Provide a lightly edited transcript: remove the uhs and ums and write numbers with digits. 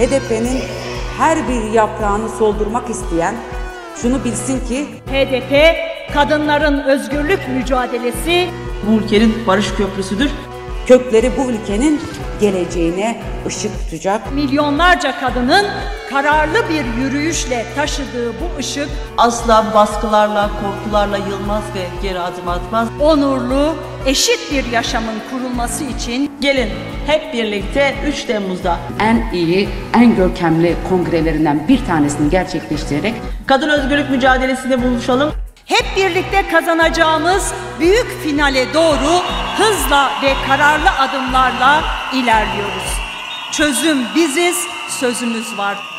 HDP'nin her bir yaprağını soldurmak isteyen şunu bilsin ki HDP kadınların özgürlük mücadelesi bu ülkenin barış köprüsüdür. Kökleri bu ülkenin geleceğine ışık tutacak. Milyonlarca kadının kararlı bir yürüyüşle taşıdığı bu ışık asla baskılarla, korkularla yılmaz ve geri adım atmaz. Onurlu, eşit bir yaşamın kurulması için gelin hep birlikte 3 Temmuz'da en iyi, en görkemli kongrelerinden bir tanesini gerçekleştirerek kadın özgürlük mücadelesinde buluşalım. Hep birlikte kazanacağımız büyük finale doğru hızla ve kararlı adımlarla ilerliyoruz. Çözüm biziz, sözümüz var.